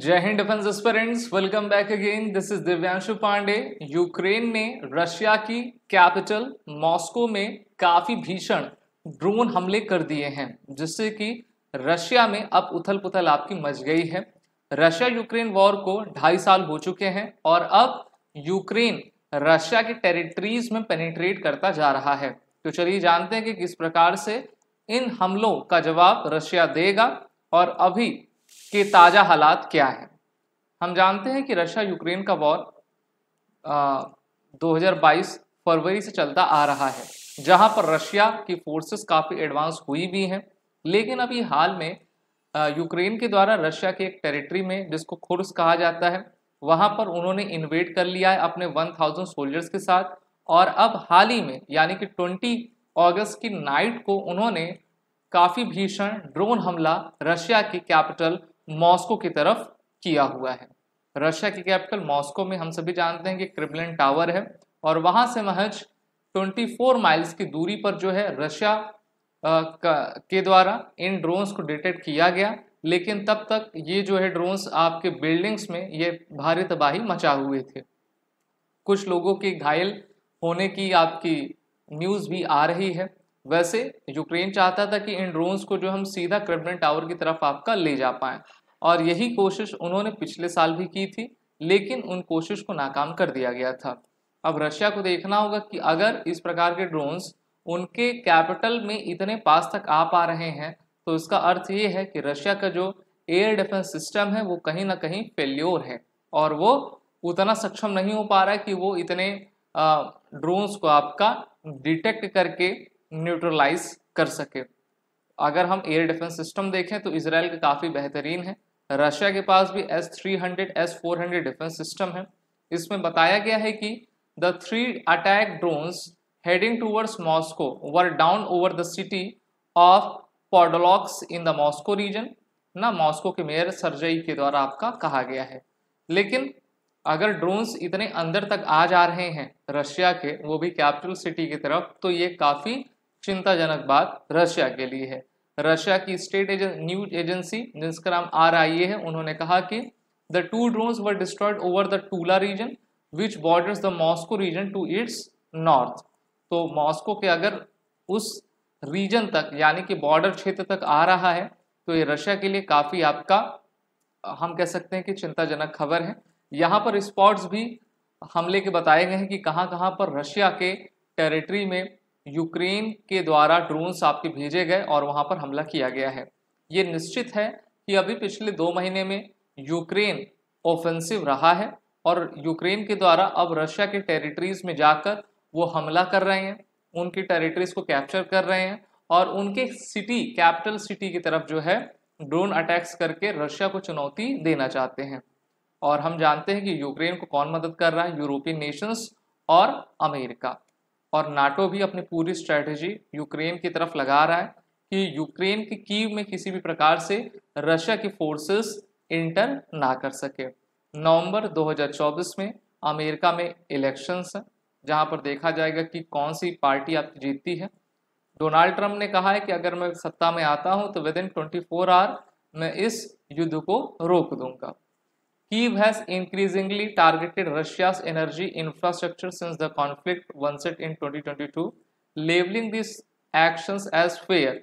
जय Hind defence aspirants, welcome back again. This is Divyanshu Pandey. Ukraine ने Russia की कैपिटल मॉस्को में काफी भीषण ड्रोन हमले कर दिए हैं, जिससे कि रशिया में अब उथल पुथल आपकी मच गई है। रशिया यूक्रेन वॉर को 2.5 साल हो चुके हैं और अब यूक्रेन रशिया के टेरिटरीज में पेनिट्रेट करता जा रहा है। तो चलिए जानते हैं कि किस प्रकार से इन हमलों का जवाब रशिया देगा और अभी के ताजा हालात क्या है। हम जानते हैं कि रशिया यूक्रेन का वॉर 2022 फरवरी से चलता आ रहा है, जहां पर रशिया की फोर्सेस काफ़ी एडवांस हुई भी हैं, लेकिन अभी हाल में यूक्रेन के द्वारा रशिया के एक टेरिटरी में, जिसको कुर्स्क कहा जाता है, वहां पर उन्होंने इन्वेड कर लिया है अपने 1000 सोल्जर्स के साथ। और अब हाल ही में यानी कि 20 अगस्त की नाइट को उन्होंने काफ़ी भीषण ड्रोन हमला रशिया की कैपिटल मॉस्को की तरफ किया हुआ है। रशिया की कैपिटल मॉस्को में हम सभी जानते हैं कि क्रेमलिन टावर है और वहां से महज 24 माइल्स की दूरी पर जो है रशिया के द्वारा इन ड्रोन्स को डिटेक्ट किया गया, लेकिन तब तक ये जो है ड्रोन्स आपके बिल्डिंग्स में ये भारी तबाही मचा हुए थे। कुछ लोगों के घायल होने की आपकी न्यूज़ भी आ रही है। वैसे यूक्रेन चाहता था कि इन ड्रोन्स को जो हम सीधा क्रेमलिन टावर की तरफ आपका ले जा पाएं, और यही कोशिश उन्होंने पिछले साल भी की थी, लेकिन उन कोशिश को नाकाम कर दिया गया था। अब रशिया को देखना होगा कि अगर इस प्रकार के ड्रोन्स उनके कैपिटल में इतने पास तक आ पा रहे हैं तो इसका अर्थ ये है कि रशिया का जो एयर डिफेंस सिस्टम है वो कहीं ना कहीं फेल्योर है और वो उतना सक्षम नहीं हो पा रहा है कि वो इतने ड्रोन्स को आपका डिटेक्ट करके न्यूट्रलाइज कर सके। अगर हम एयर डिफेंस सिस्टम देखें तो इसराइल के काफ़ी बेहतरीन है। रशिया के पास भी S-300 S-400 डिफेंस सिस्टम है। इसमें बताया गया है कि the 3 attack drones heading towards Moscow were down over the city of Podolsk in the Moscow region, ना मॉस्को के मेयर सर्जेई के द्वारा आपका कहा गया है। लेकिन अगर ड्रोन्स इतने अंदर तक आ जा रहे हैं रशिया के, वो भी कैपिटल सिटी की तरफ, तो ये काफ़ी चिंताजनक बात रशिया के लिए है। रशिया की स्टेट न्यूज एजेंसी जिसका नाम RIA है, उन्होंने कहा कि the 2 drones were destroyed over the Tula region which borders the Moscow region to its north. तो मॉस्को के अगर उस रीजन तक यानी कि बॉर्डर क्षेत्र तक आ रहा है तो ये रशिया के लिए काफ़ी आपका, हम कह सकते हैं कि चिंताजनक खबर है। यहाँ पर स्पॉट्स भी हमले के बताए गए हैं कि कहाँ कहाँ पर रशिया के टेरिटरी में यूक्रेन के द्वारा ड्रोन्स आपके भेजे गए और वहां पर हमला किया गया है। ये निश्चित है कि अभी पिछले 2 महीने में यूक्रेन ऑफेंसिव रहा है और यूक्रेन के द्वारा अब रशिया के टेरिटरीज में जाकर वो हमला कर रहे हैं, उनकी टेरिटरीज को कैप्चर कर रहे हैं और उनके सिटी, कैपिटल सिटी की तरफ जो है ड्रोन अटैक्स करके रशिया को चुनौती देना चाहते हैं। और हम जानते हैं कि यूक्रेन को कौन मदद कर रहा है, यूरोपियन नेशंस और अमेरिका। और नाटो भी अपनी पूरी स्ट्रैटेजी यूक्रेन की तरफ लगा रहा है कि यूक्रेन के कीव में किसी भी प्रकार से रशिया की फोर्सेस इंटर ना कर सके। नवंबर 2024 में अमेरिका में इलेक्शंस हैं, जहां पर देखा जाएगा कि कौन सी पार्टी आपकी जीतती है। डोनाल्ड ट्रंप ने कहा है कि अगर मैं सत्ता में आता हूं तो विदिन 24 आवर मैं इस युद्ध को रोक दूंगा। Kyiv has increasingly targeted Russia's energy infrastructure since the conflict onset in 2022, labeling these actions as fair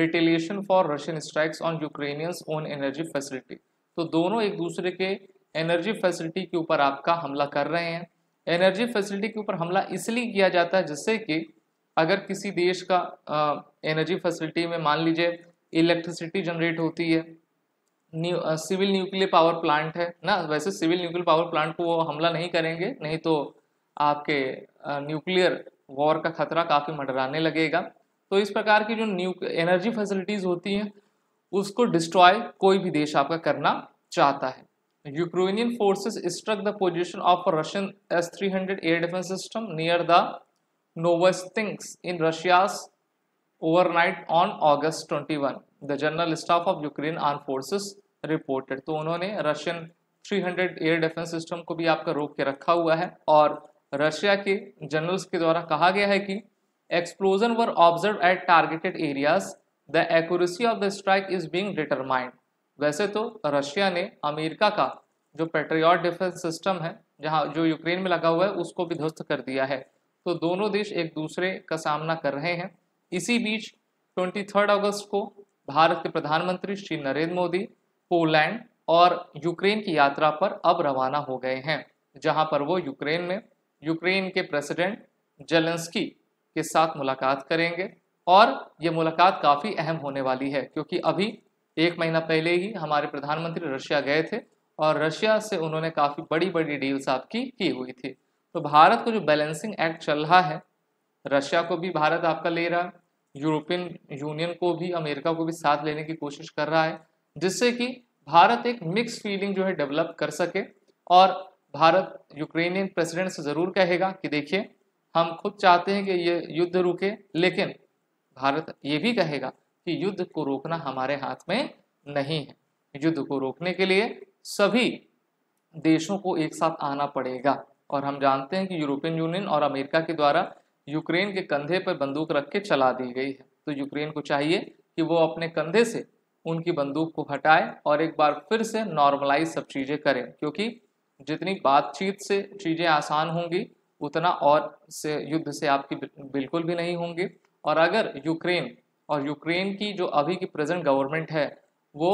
retaliation for Russian strikes on Ukrainians' own energy facility. तो दोनों एक दूसरे के एनर्जी फैसिलिटी के ऊपर आपका हमला कर रहे हैं। एनर्जी फैसिलिटी के ऊपर हमला इसलिए किया जाता है जिससे कि अगर किसी देश का एनर्जी फैसिलिटी में मान लीजिए इलेक्ट्रिसिटी जनरेट होती है, सिविल न्यूक्लियर पावर प्लांट है ना, वैसे सिविल न्यूक्लियर पावर प्लांट को वो हमला नहीं करेंगे, नहीं तो आपके न्यूक्लियर वॉर का खतरा काफ़ी मंडराने लगेगा। तो इस प्रकार की जो एनर्जी फैसिलिटीज़ होती हैं उसको डिस्ट्रॉय कोई भी देश आपका करना चाहता है। Ukrainian forces struck the position of Russian S-300 air defence system near the नोवस्टिंक्स in Russia's overnight on August 21, the general staff of Ukraine arm forces reported. तो उन्होंने रशियन 300 एयर डिफेंस सिस्टम को भी आपका रोक के रखा हुआ है और रशिया के जनरल्स के द्वारा कहा गया है कि explosion were observe at targeted areas, the accuracy of the strike is being determined. वैसे तो रशिया ने अमेरिका का जो पैट्रियट डिफेंस सिस्टम है जहाँ जो यूक्रेन में लगा हुआ है उसको भी ध्वस्त कर दिया है। तो दोनों देश एक दूसरे का सामना कर रहे हैं। इसी बीच 23 अगस्त को भारत के प्रधानमंत्री श्री नरेंद्र मोदी पोलैंड और यूक्रेन की यात्रा पर अब रवाना हो गए हैं, जहां पर वो यूक्रेन में यूक्रेन के प्रेसिडेंट जेलेंस्की के साथ मुलाकात करेंगे। और ये मुलाकात काफ़ी अहम होने वाली है, क्योंकि अभी एक महीना पहले ही हमारे प्रधानमंत्री रशिया गए थे और रशिया से उन्होंने काफ़ी बड़ी बड़ी डील्स आपकी की हुई थी। तो भारत को जो बैलेंसिंग एक्ट चल रहा है, रशिया को भी भारत आपका ले रहा है, यूरोपियन यूनियन को भी, अमेरिका को भी साथ लेने की कोशिश कर रहा है, जिससे कि भारत एक मिक्स फीलिंग जो है डेवलप कर सके। और भारत यूक्रेनियन प्रेसिडेंट से ज़रूर कहेगा कि देखिए हम खुद चाहते हैं कि ये युद्ध रुके, लेकिन भारत ये भी कहेगा कि युद्ध को रोकना हमारे हाथ में नहीं है। युद्ध को रोकने के लिए सभी देशों को एक साथ आना पड़ेगा। और हम जानते हैं कि यूरोपियन यूनियन और अमेरिका के द्वारा यूक्रेन के कंधे पर बंदूक रख के चला दी गई है। तो यूक्रेन को चाहिए कि वो अपने कंधे से उनकी बंदूक को हटाए और एक बार फिर से नॉर्मलाइज सब चीज़ें करें, क्योंकि जितनी बातचीत से चीज़ें आसान होंगी उतना और से युद्ध से आपकी बिल्कुल भी नहीं होंगी। और अगर यूक्रेन और यूक्रेन की जो अभी की प्रेजेंट गवर्नमेंट है वो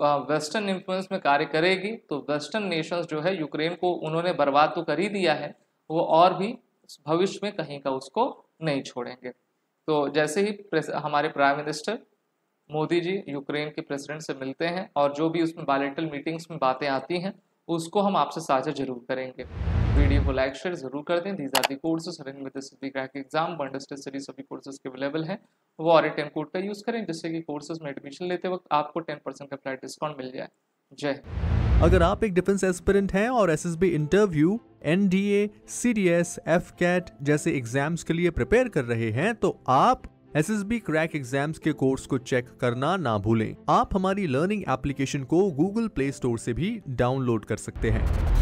वेस्टर्न इन्फ्लुएंस में कार्य करेगी तो वेस्टर्न नेशंस जो है यूक्रेन को उन्होंने बर्बाद तो कर ही दिया है, वो और भी भविष्य में कहीं का उसको नहीं छोड़ेंगे। तो जैसे ही हमारे prime minister Modi ji Ukraine के प्रेसिडेंट से मिलते हैं और जो भी उसमें बायलैटरल मीटिंग्स में बातें आती हैं उसको हम आपसे साझा जरूर करेंगे। वीडियो को लाइक शेयर जरूर कर दें। These are the courses arrange with SSB crack exam bundle study सभी कोर्सेज के अवेलेबल हैं। वो RIA कोड का यूज़ करें, जिससे कि कोर्सेज में एडमिशन लेते वक्त आपको 10% का फ्लाइट डिस्काउंट मिल जाए। जय। अगर आप एक डिफेंस एस्पिरेंट हैं और SSB interview, NDA, CDS, AFCAT जैसे एग्जाम्स के लिए प्रिपेयर कर रहे हैं तो आप SSB क्रैक एग्जाम्स के कोर्स को चेक करना ना भूलें। आप हमारी लर्निंग एप्लीकेशन को Google Play Store से भी डाउनलोड कर सकते हैं।